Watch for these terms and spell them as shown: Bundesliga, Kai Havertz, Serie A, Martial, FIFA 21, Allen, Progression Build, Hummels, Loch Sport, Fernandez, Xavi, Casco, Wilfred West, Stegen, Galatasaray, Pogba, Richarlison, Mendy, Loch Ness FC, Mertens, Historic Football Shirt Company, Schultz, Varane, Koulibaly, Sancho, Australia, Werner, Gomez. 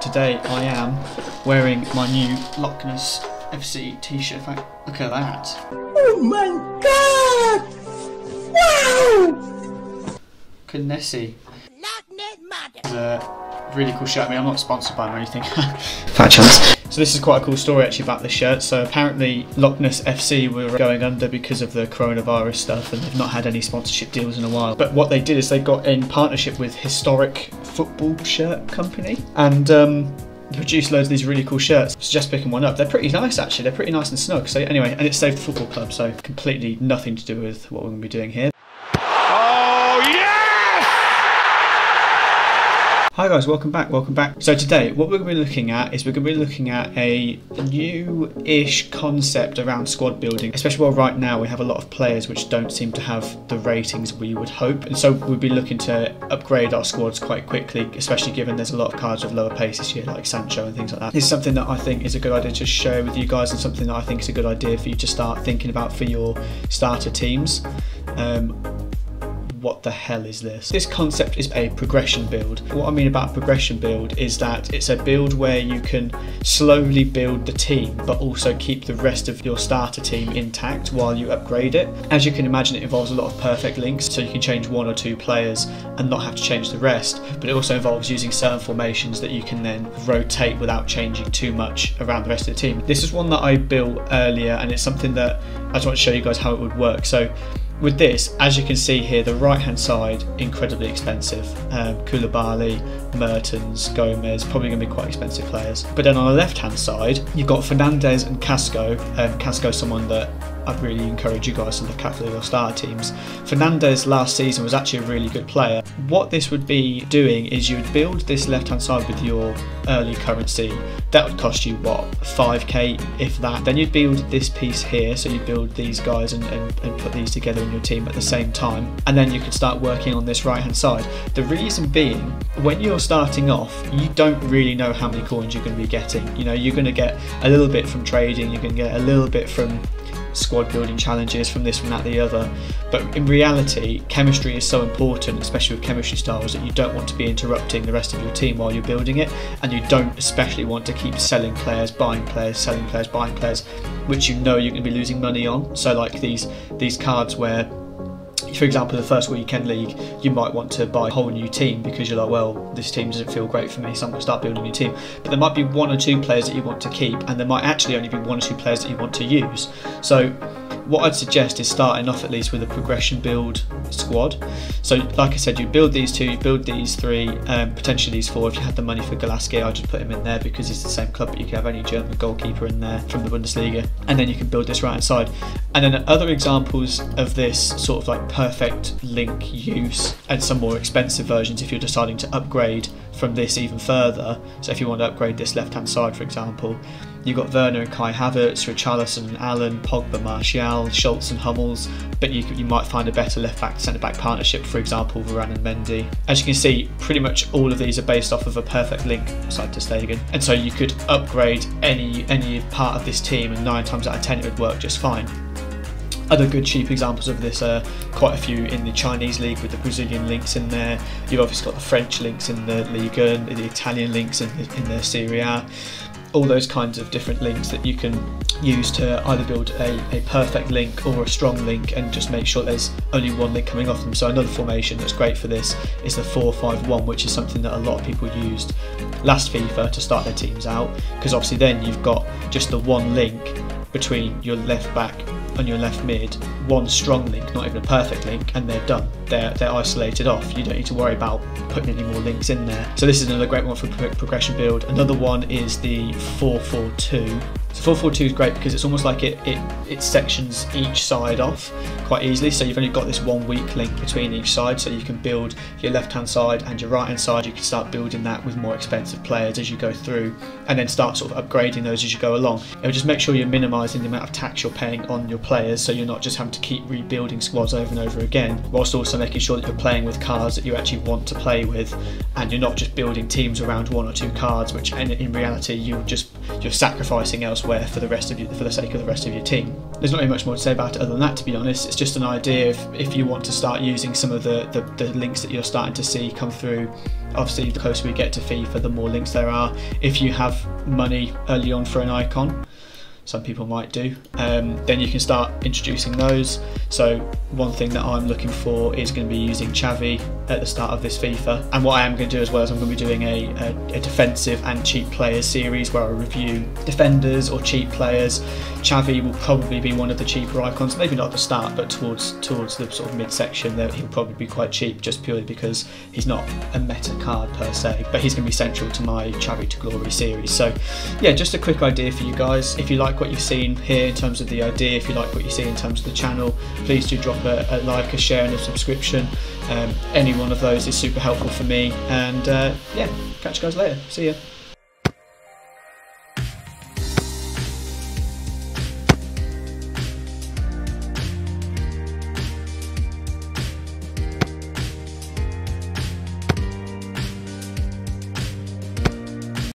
today I am wearing my new Loch Ness FC t-shirt. Look at that. Oh my god! Wow! Knessy. It's a really cool shirt. I mean, I'm not sponsored by them or anything. Fat chance. So this is quite a cool story actually about this shirt. So apparently Loch Ness FC were going under because of the coronavirus stuff and they've not had any sponsorship deals in a while. But what they did is they got in partnership with Historic Football Shirt Company and produced loads of these really cool shirts. So just picking one up. They're pretty nice actually. They're pretty nice and snug. So anyway, and it saved the football club. So completely nothing to do with what we're going to be doing here. Hi guys, welcome back. So today what we're going to be looking at is a new-ish concept around squad building, especially while right now we have a lot of players which don't seem to have the ratings we would hope, and so we'll be looking to upgrade our squads quite quickly, especially given there's a lot of cards with lower pace this year like Sancho and things like that. This is something that I think is a good idea to share with you guys, and something that I think is a good idea for you to start thinking about for your starter teams. What the hell is this? This concept is a progression build. What I mean about progression build is that it's a build where you can slowly build the team but also keep the rest of your starter team intact while you upgrade it. As you can imagine, it involves a lot of perfect links, so you can change one or two players and not have to change the rest, but it also involves using certain formations that you can then rotate without changing too much around the rest of the team. This is one that I built earlier and it's something that I just want to show you guys how it would work. So with this, as you can see here, the right hand side, incredibly expensive. Koulibaly, Mertens, Gomez, probably going to be quite expensive players. But then on the left hand side, you've got Fernandez and Casco. Casco's someone that I'd really encourage you guys to look at for your starter teams. Fernandez last season was actually a really good player. What this would be doing is you would build this left hand side with your early currency. That would cost you what, 5k if that. Then you'd build this piece here, so you build these guys and put these together in your team at the same time, and then you can start working on this right hand side. The reason being, when you're starting off, you don't really know how many coins you're going to be getting. You know, you're going to get a little bit from trading, you're going to get a little bit from squad building challenges, from this, from that, the other, but in reality chemistry is so important, especially with chemistry styles, that you don't want to be interrupting the rest of your team while you're building it, and you don't especially want to keep selling players, buying players, selling players, buying players, which you know you're going to be losing money on. So like these cards where, for example, the first weekend league, you might want to buy a whole new team because you're like, well, this team doesn't feel great for me, so I'm going to start building a new team. But there might be one or two players that you want to keep, and there might actually only be one or two players that you want to use. So what I'd suggest is starting off at least with a progression build squad. So like I said, you build these two, you build these three, potentially these four. If you had the money for Galatasaray, I'd just put him in there because he's the same club, but you could have any German goalkeeper in there from the Bundesliga, and then you can build this right hand side. And then other examples of this sort of like perfect link use, and some more expensive versions if you're deciding to upgrade from this even further. So if you want to upgrade this left hand side, for example, you've got Werner and Kai Havertz, Richarlison and Allen, Pogba, Martial, Schultz and Hummels, but you might find a better left back centre back partnership, for example Varane and Mendy. As you can see, pretty much all of these are based off of a perfect link side to Stegen, and so you could upgrade any part of this team and 9 times out of 10 it would work just fine. Other good cheap examples of this are quite a few in the Chinese league with the Brazilian links in there. You've obviously got the French links in the Liga and the Italian links in the Serie A. All those kinds of different links that you can use to either build a perfect link or a strong link, and just make sure there's only one link coming off them. So another formation that's great for this is the 4-5-1, which is something that a lot of people used last FIFA to start their teams out, because obviously then you've got just the one link between your left back and your left mid, one strong link, not even a perfect link, and they're done. They're isolated off. You don't need to worry about putting any more links in there. So this is another great one for progression build. Another one is the 4-4-2. So 4-4-2 is great because it's almost like it sections each side off quite easily. So you've only got this one weak link between each side, so you can build your left hand side and your right hand side. You can start building that with more expensive players as you go through, and then start sort of upgrading those as you go along. And just make sure you're minimising the amount of tax you're paying on your players, so you're not just having to keep rebuilding squads over and over again, whilst also making sure that you're playing with cards that you actually want to play with, and you're not just building teams around one or two cards, which in reality you're sacrificing elsewhere. elsewhere for the rest of you, for the sake of the rest of your team. There's not really much more to say about it other than that, to be honest. It's just an idea of if you want to start using some of the links that you're starting to see come through. Obviously, the closer we get to FIFA, the more links there are. If you have money early on for an icon, some people might do, then you can start introducing those. So one thing that I'm looking for is going to be using Xavi at the start of this FIFA, and what I am going to do as well is I'm going to be doing a defensive and cheap players series where I review defenders or cheap players. Xavi will probably be one of the cheaper icons, maybe not at the start, but towards the sort of midsection there he'll probably be quite cheap, just purely because he's not a meta card per se, but he's going to be central to my Xavi to Glory series. So yeah, just a quick idea for you guys. If you like what you've seen here in terms of the idea, if you like what you see in terms of the channel, please do drop a like, a share and a subscription. Any one of those is super helpful for me, and yeah, catch you guys later. See ya.